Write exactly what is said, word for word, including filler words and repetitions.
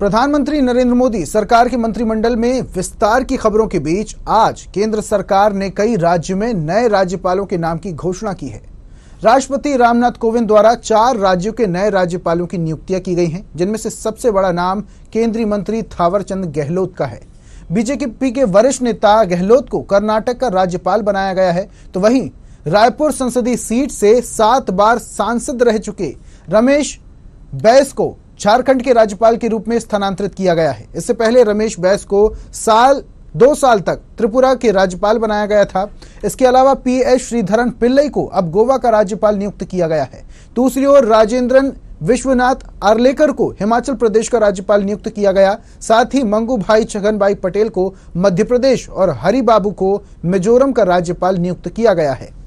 प्रधानमंत्री नरेंद्र मोदी सरकार के मंत्रिमंडल में विस्तार की खबरों के बीच आज केंद्र सरकार ने कई राज्यों में नए राज्यपालों के नाम की घोषणा की है। राष्ट्रपति रामनाथ कोविंद द्वारा चार राज्यों के नए राज्यपालों की नियुक्तियां की गई हैं, जिनमें से सबसे बड़ा नाम केंद्रीय मंत्री थावरचंद गहलोत का है। बीजेपी के वरिष्ठ नेता गहलोत को कर्नाटक का राज्यपाल बनाया गया है, तो वहीं रायपुर संसदीय सीट से सात बार सांसद रह चुके रमेश बैस को झारखंड के राज्यपाल के रूप में स्थानांतरित किया गया है। इससे पहले रमेश बैस को साल दो साल तक त्रिपुरा के राज्यपाल बनाया गया था। इसके अलावा पी एस श्रीधरन पिल्लई को अब गोवा का राज्यपाल नियुक्त किया गया है। दूसरी ओर राजेंद्रन विश्वनाथ आर्लेकर को हिमाचल प्रदेश का राज्यपाल नियुक्त किया गया। साथ ही मंगू भाई छगन भाई पटेल को मध्य प्रदेश और हरिबाबू को मिजोरम का राज्यपाल नियुक्त किया गया है।